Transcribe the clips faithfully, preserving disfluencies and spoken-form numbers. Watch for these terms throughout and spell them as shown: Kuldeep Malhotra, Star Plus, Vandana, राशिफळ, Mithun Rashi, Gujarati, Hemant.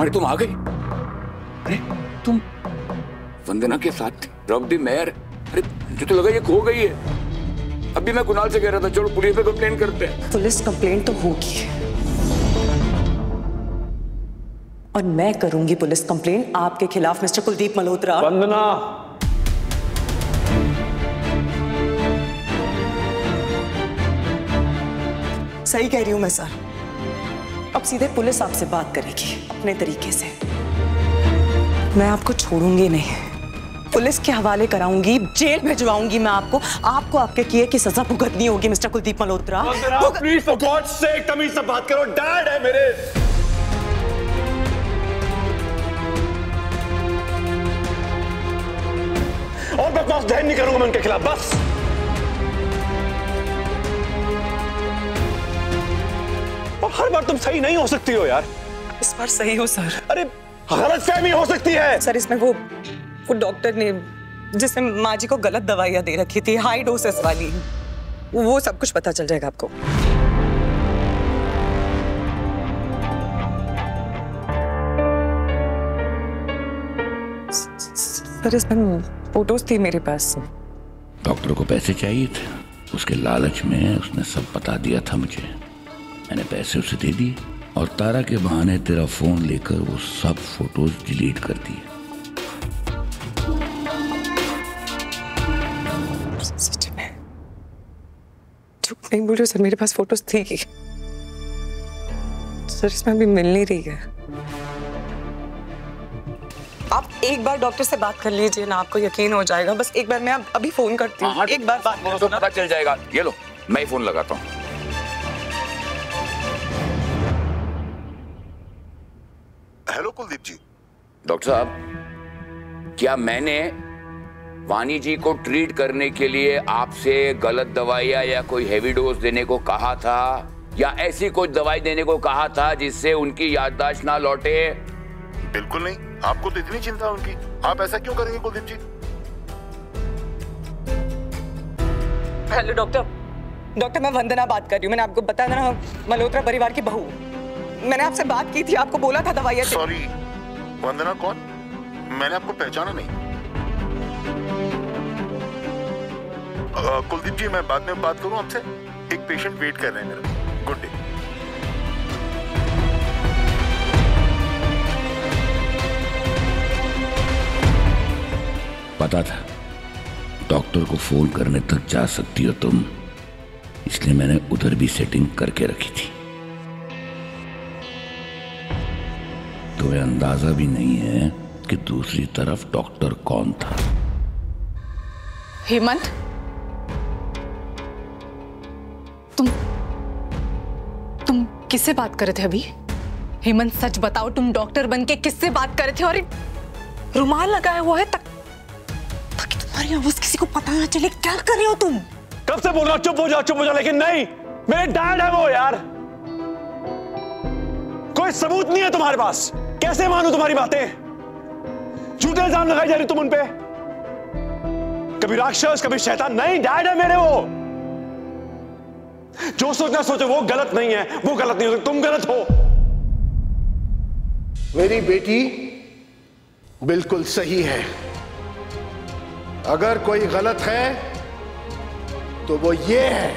अरे तुम आ गई। अरे तुम वंदना के साथ थी। रब दी मेहर। अरे जो तो लगा ये खो गई है। अभी मैं कुणाल से कह रहा था चलो पुलिस में कंप्लेन करते हैं। पुलिस कंप्लेन तो होगी और मैं करूंगी पुलिस कंप्लेन आपके खिलाफ मिस्टर कुलदीप मल्होत्रा। वंदना सही कह रही हूं मैं सर। अब सीधे पुलिस आपसे बात करेगी अपने तरीके से। मैं आपको छोड़ूंगी नहीं, पुलिस के हवाले कराऊंगी, जेल भिजवाऊंगी मैं आपको। आपको आपके किए की सजा भुगतनी होगी mister Kuldeep Malhotra. Please for God sake तमीज से बात करो, डैड है मेरे। और बकवास ध्यान नहीं करूंगा मैं उनके खिलाफ। बस हर बार तुम सही नहीं हो सकती हो यार। इस बार सही हो सर। अरे गलतफहमी हो सकती है सर। इसमें वो वो डॉक्टर ने जिसने माँ जी को गलत दवाइयाँ दे रखी थी, हाई डोसेस वाली, वो सब कुछ पता चल जाएगा आपको। सर इसमें फोटोज थी मेरे पास। डॉक्टर को पैसे चाहिए थे, उसके लालच में उसने सब बता दिया था मुझे। मैंने पैसे उसे दे दिए और तारा के बहाने तेरा फोन लेकर वो सब फोटोज डिलीट कर दिए। झूठ नहीं बोल रहे सर, मेरे पास फोटोज थी सर। इसमें अभी मिल नहीं रही है। आप एक बार डॉक्टर से बात कर लीजिए ना, आपको यकीन हो जाएगा। बस एक बार मैं अब अभी फोन करती हूँ, एक बार बात तो पता चल जाएगा। ये लो मैं ही फोन लगाता हूँ। हेलो कुलदीप जी। डॉक्टर साहब क्या मैंने वानी जी को ट्रीट करने के लिए आपसे गलत दवाइयाँ या कोई हैवी डोज देने को कहा था या ऐसी कोई दवाई देने को कहा था जिससे उनकी याददाश्त ना लौटे? बिल्कुल नहीं। आपको तो इतनी चिंता उनकी, आप ऐसा क्यों करेंगे Kuldeep ji? Hello doctor. Doctor मैं वंदना बात कर रही हूँ। मैंने आपको बताया ना मल्होत्रा परिवार की बहू। मैंने आपसे बात की थी, आपको बोला था दवाइयाँ। सॉरी वंदना कौन? मैंने आपको पहचाना नहीं। कुलदीप जी मैं बाद में बात करूं आपसे, एक पेशेंट वेट कर रहे हैं मेरा। Good day. पता था डॉक्टर को फोन करने तक जा सकती हो तुम, इसलिए मैंने उधर भी सेटिंग करके रखी थी। तुम्हें अंदाजा भी नहीं है कि दूसरी तरफ डॉक्टर कौन था। हेमंत तुम तुम किससे बात कर रहे थे अभी? हेमंत सच बताओ, तुम डॉक्टर बनके किससे बात कर रहे थे? और रुमाल लगाया हुआ है तक ताकि तुम्हारी आवाज किसी को पता ना चले। क्या कर रहे हो तुम? कब से बोल रहा चुप हो जाओ चुप हो जाओ, लेकिन नहीं, मेरे डैड है वो यार। कोई सबूत नहीं है तुम्हारे पास, कैसे मानूं तुम्हारी बातें? झूठे इल्जाम लगाई जा रही तुम उन पे, कभी राक्षस कभी शैतान। नहीं डैड है मेरे वो। जो सोचना सोचो, वो गलत नहीं है, वो गलत नहीं हो सकता। तुम गलत हो। मेरी बेटी बिल्कुल सही है। अगर कोई गलत है तो वो ये है।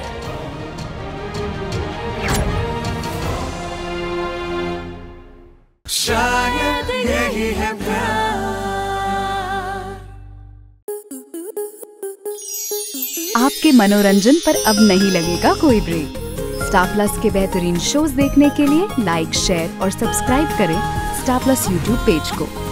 शायद यही है प्यार। आपके मनोरंजन पर अब नहीं लगेगा कोई ब्रेक। स्टार प्लस के बेहतरीन शोज देखने के लिए लाइक शेयर और सब्सक्राइब करें स्टार प्लस यूट्यूब पेज को।